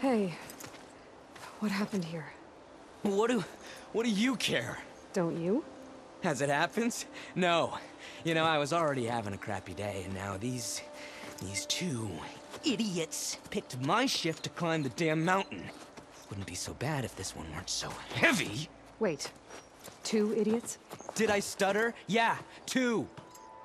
Hey, what happened here? What do you care? Don't you? As it happens? No. You know, I was already having a crappy day, and now these two idiots picked my shift to climb the damn mountain. Wouldn't be so bad if this one weren't so heavy. Wait, two idiots? Did I stutter? Yeah, two.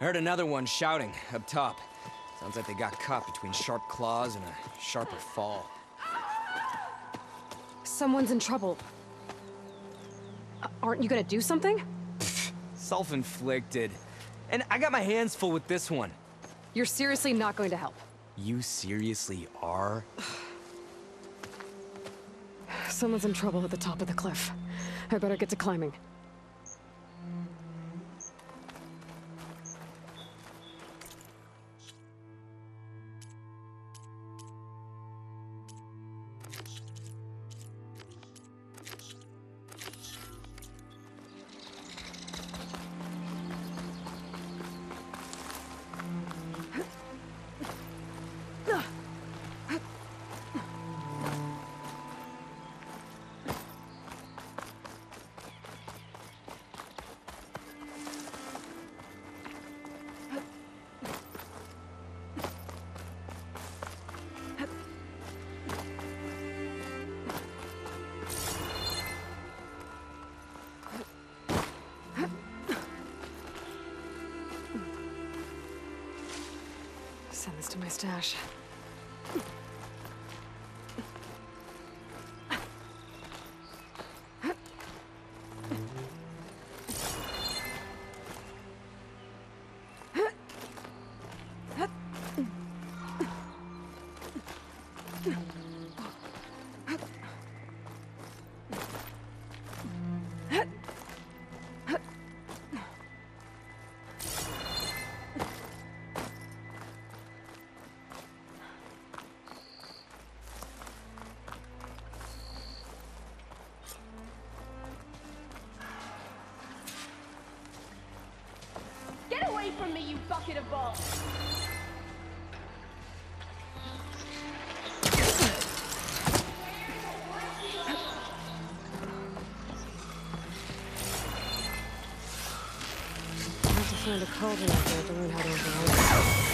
Heard another one shouting up top. Sounds like they got caught between sharp claws and a sharper fall. Someone's in trouble. Aren't you gonna do something? Self-inflicted. And I got my hands full with this one. You're seriously not going to help. You seriously are? Someone's in trouble at the top of the cliff. I better get to climbing. Send this to my stash. From me, you bucket of balls. I have to find a cauldron out there to learn how to override it.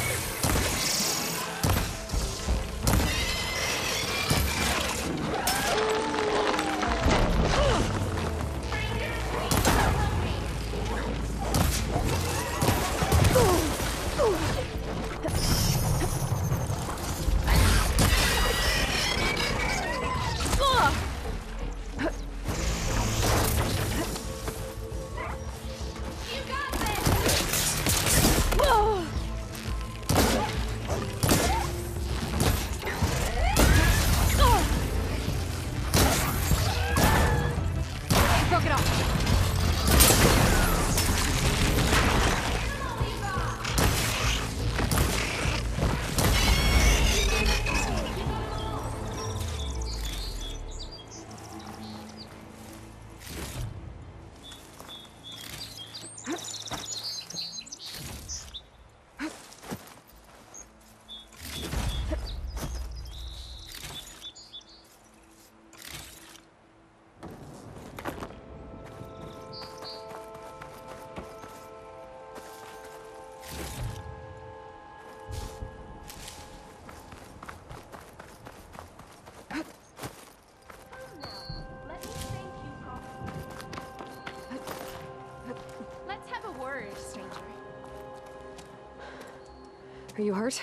Are you hurt?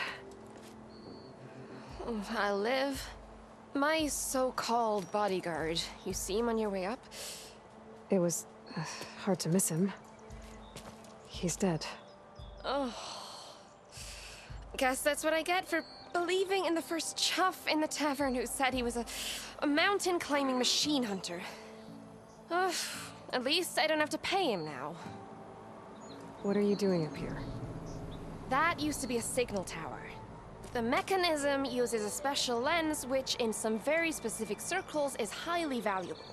I live. My so-called bodyguard. You see him on your way up? It was hard to miss him. He's dead. Oh. Guess that's what I get for believing in the first chuff in the tavern who said he was a mountain-climbing machine hunter. At least I don't have to pay him now. What are you doing up here? That used to be a signal tower. The mechanism uses a special lens, which in some very specific circles is highly valuable.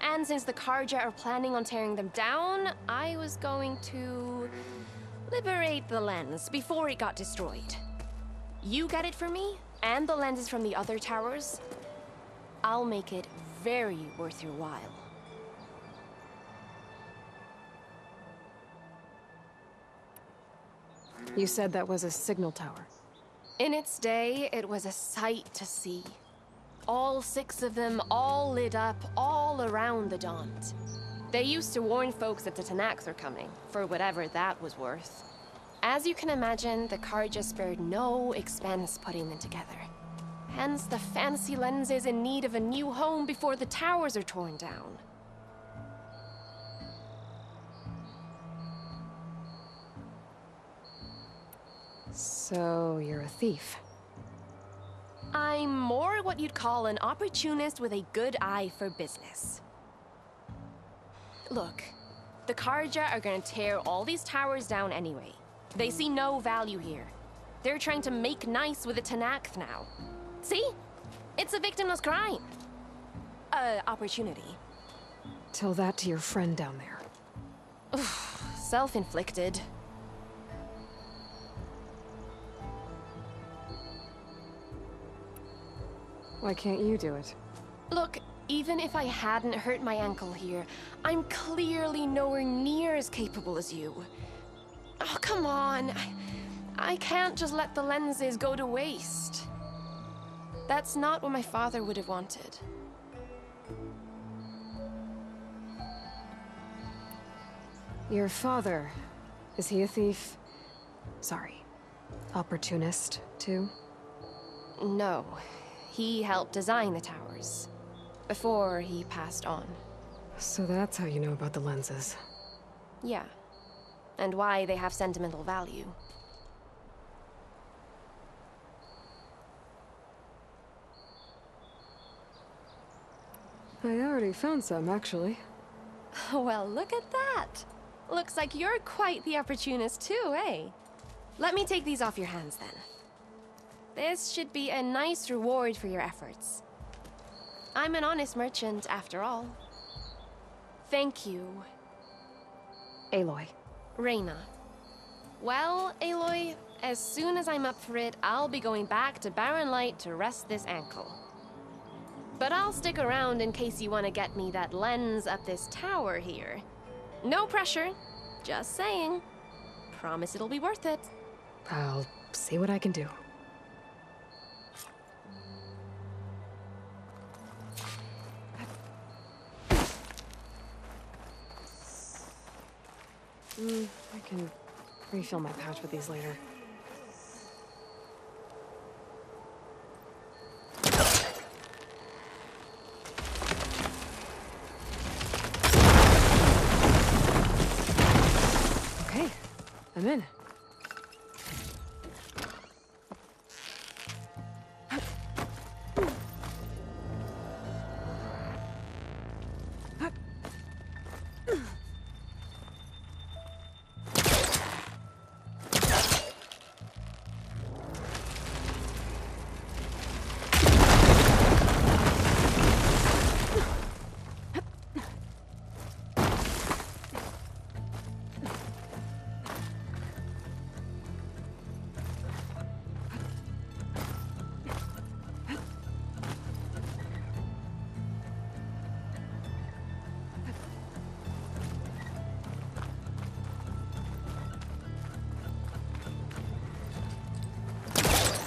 And since the Carja are planning on tearing them down, I was going to liberate the lens before it got destroyed. You get it for me, and the lenses from the other towers, I'll make it very worth your while. You said that was a signal tower. In its day, it was a sight to see. All six of them, all lit up, all around the Daunt. They used to warn folks that the Tenakth are coming, for whatever that was worth. As you can imagine, the Carja spared no expense putting them together. Hence, the fancy lens is in need of a new home before the towers are torn down. So, you're a thief. I'm more what you'd call an opportunist with a good eye for business. Look, the Carja are gonna tear all these towers down anyway. They see no value here. They're trying to make nice with the Tenakth now. See? It's a victimless crime. Opportunity. Tell that to your friend down there. Self-inflicted. Why can't you do it? Look, even if I hadn't hurt my ankle here, I'm clearly nowhere near as capable as you. Oh, come on. I can't just let the lenses go to waste. That's not what my father would have wanted. Your father, is he a thief? Sorry, opportunist, too? No. He helped design the towers, before he passed on. So that's how you know about the lenses. Yeah, and why they have sentimental value. I already found some, actually. Well, look at that! Looks like you're quite the opportunist too, eh? Let me take these off your hands then. This should be a nice reward for your efforts. I'm an honest merchant, after all. Thank you. Aloy. Reyna. Well, Aloy, as soon as I'm up for it, I'll be going back to Baron Light to rest this ankle. But I'll stick around in case you want to get me that lens up this tower here. No pressure, just saying. Promise it'll be worth it. I'll see what I can do. I can refill my pouch with these later. Okay, I'm in.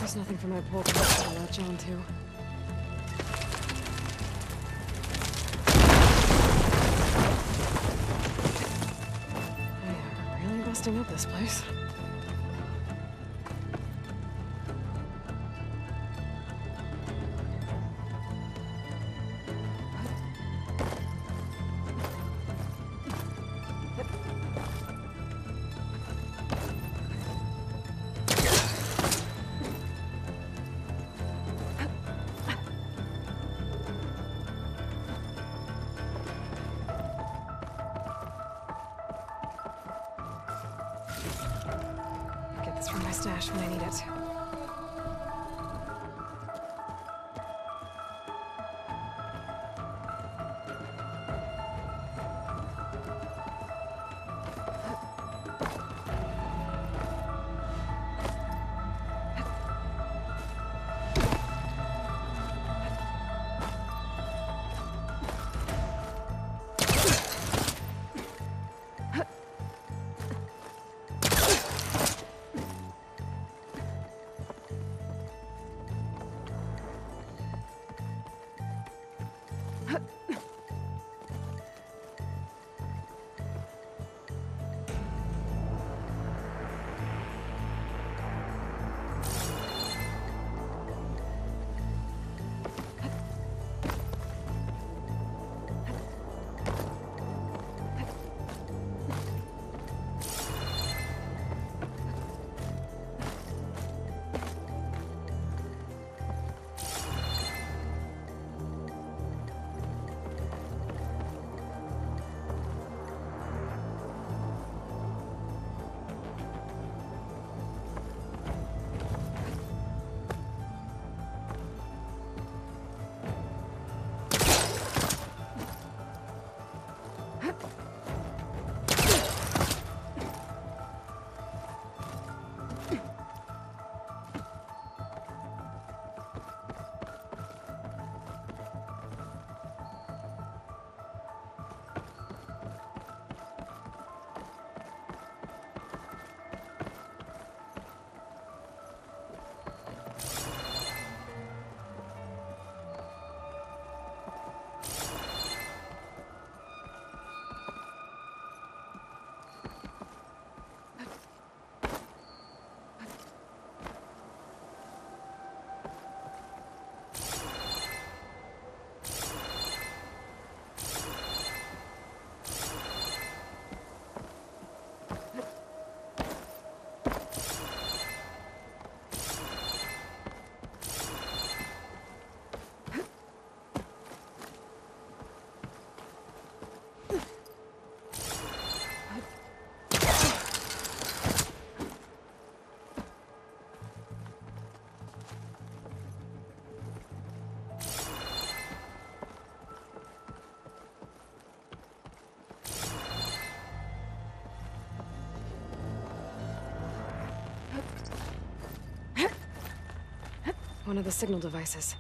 There's nothing for my pole to latch on to. They are really busting up this place. From my stash when I need it. One of the signal devices.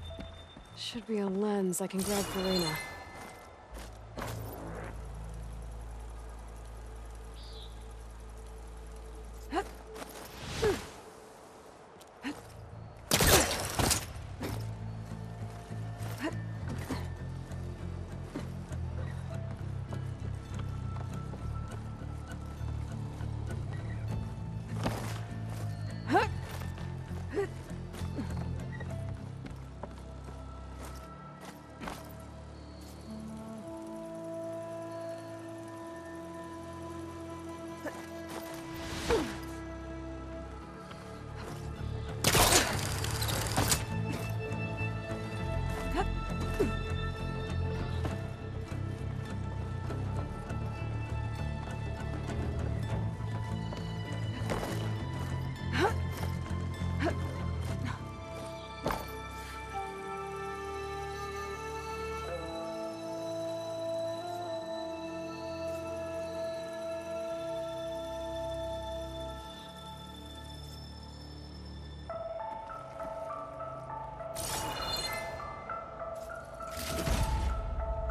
Should be a lens I can grab for Reyna.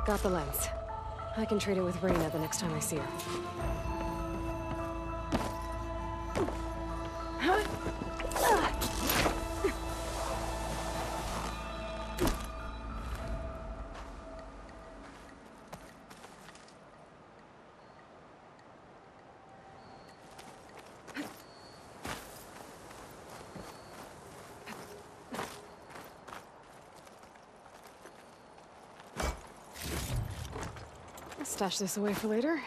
Got the lens. I can trade it with Reyna the next time I see her. Stash this away for later.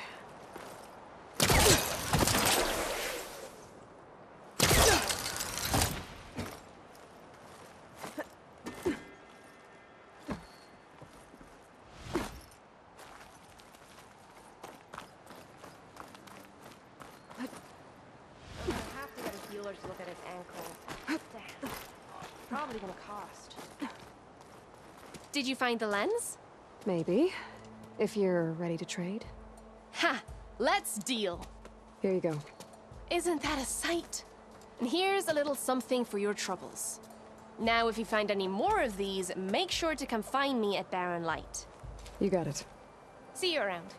Probably gonna cost. Did you find the lens? Maybe. If you're ready to trade. Ha! Let's deal! Here you go. Isn't that a sight? And here's a little something for your troubles. Now if you find any more of these, make sure to come find me at Baron Light. You got it. See you around.